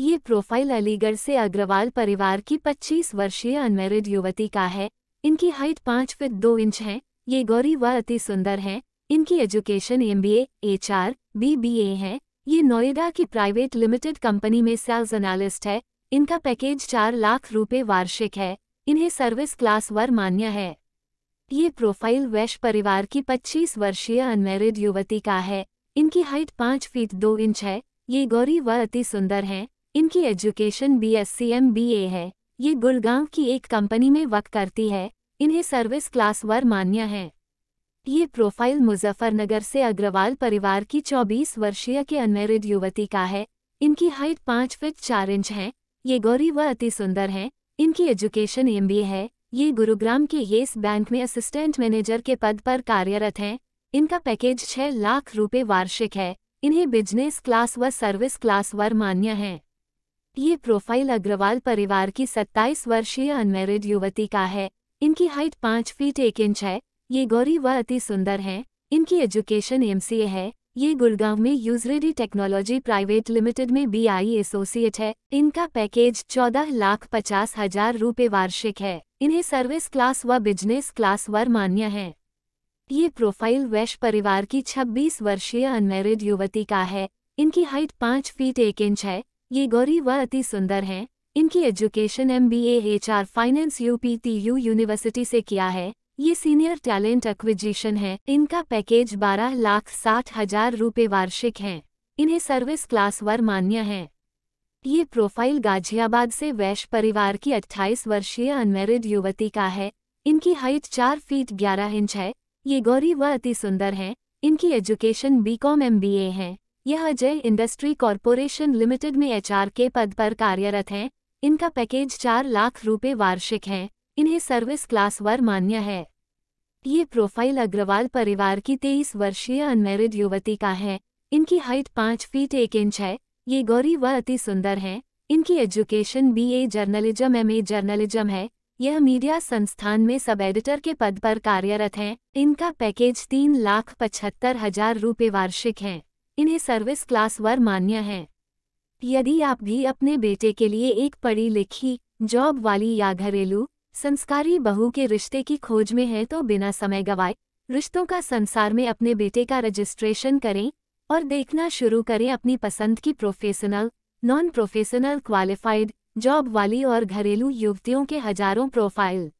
ये प्रोफाइल अलीगढ़ से अग्रवाल परिवार की 25 वर्षीय अनमैरिड युवती का है। इनकी हाइट 5 फीट 2 इंच है। ये गौरी व अति सुंदर हैं। इनकी एजुकेशन MBA, HR, BBA है। ये नोएडा की प्राइवेट लिमिटेड कंपनी में सेल्स एनालिस्ट है। इनका पैकेज 4 लाख रुपए वार्षिक है। इन्हें सर्विस क्लास वर मान्य है। ये प्रोफाइल वैश्य परिवार की 25 वर्षीय अनमैरिड युवती का है। इनकी हाइट 5 फीट 2 इंच है। ये गौरी व अति सुंदर हैं। इनकी एजुकेशन BSc MBA है। ये गुड़गांव की एक कंपनी में वर्क करती है। इन्हें सर्विस क्लास वर मान्य है। ये प्रोफाइल मुजफ्फरनगर से अग्रवाल परिवार की 24 वर्षीय के अनमैरिड युवती का है। इनकी हाइट 5 फीट 4 इंच है। ये गौरी व अति सुंदर हैं। इनकी एजुकेशन MBA है। ये गुरुग्राम के येस बैंक में असिस्टेंट मैनेजर के पद पर कार्यरत हैं। इनका पैकेज 6 लाख रुपए वार्षिक है। इन्हें बिजनेस क्लास व सर्विस क्लास वर मान्य है। ये प्रोफाइल अग्रवाल परिवार की 27 वर्षीय अनमैरिड युवती का है। इनकी हाइट 5 फीट 1 इंच है। ये गौरी व अति सुंदर हैं। इनकी एजुकेशन MCA है। ये गुड़गांव में यूजरेडी टेक्नोलॉजी प्राइवेट लिमिटेड में BI एसोसिएट है। इनका पैकेज 14,50,000 रुपए वार्षिक है। इन्हें सर्विस क्लास व बिजनेस क्लास वर मान्य है। ये प्रोफाइल वैश्य परिवार की 26 वर्षीय अनमैरिड युवती का है। इनकी हाइट 5 फीट 1 इंच है। ये गौरी व अति सुंदर हैं। इनकी education MBA HR finance UPTU university से किया है। ये सीनियर टैलेंट एक्विजिशन है। इनका पैकेज 12,60,000 रुपए वार्षिक हैं। इन्हें सर्विस क्लास वर मान्य है। ये प्रोफाइल गाजियाबाद से वैश्य परिवार की 28 वर्षीय अनमैरिड युवती का है। इनकी हाइट 4 फीट 11 इंच है। ये गौरी व अति सुंदर हैं। इनकी एजुकेशन BCom MBA है। यह अजय इंडस्ट्री कॉर्पोरेशन लिमिटेड में HR के पद पर कार्यरत हैं। इनका पैकेज 4 लाख रुपए वार्षिक हैं। इन्हें सर्विस क्लास वर मान्य है। ये प्रोफाइल अग्रवाल परिवार की 23 वर्षीय अनमैरिड युवती का है। इनकी हाइट 5 फीट 1 इंच है। ये गौरी व अति सुंदर हैं। इनकी education BA journalism MA journalism है। यह मीडिया संस्थान में सब एडिटर के पद पर कार्यरत हैं। इनका पैकेज 3,75,000 रुपए वार्षिक हैं। इन्हें सर्विस क्लास वर मान्य है। यदि आप भी अपने बेटे के लिए एक पढ़ी लिखी, जॉब वाली या घरेलू संस्कारी बहू के रिश्ते की खोज में है तो बिना समय गवाए रिश्तों का संसार में अपने बेटे का रजिस्ट्रेशन करें और देखना शुरू करें अपनी पसंद की professional, non professional, qualified, job वाली और घरेलू युवतियों के हजारों प्रोफाइल।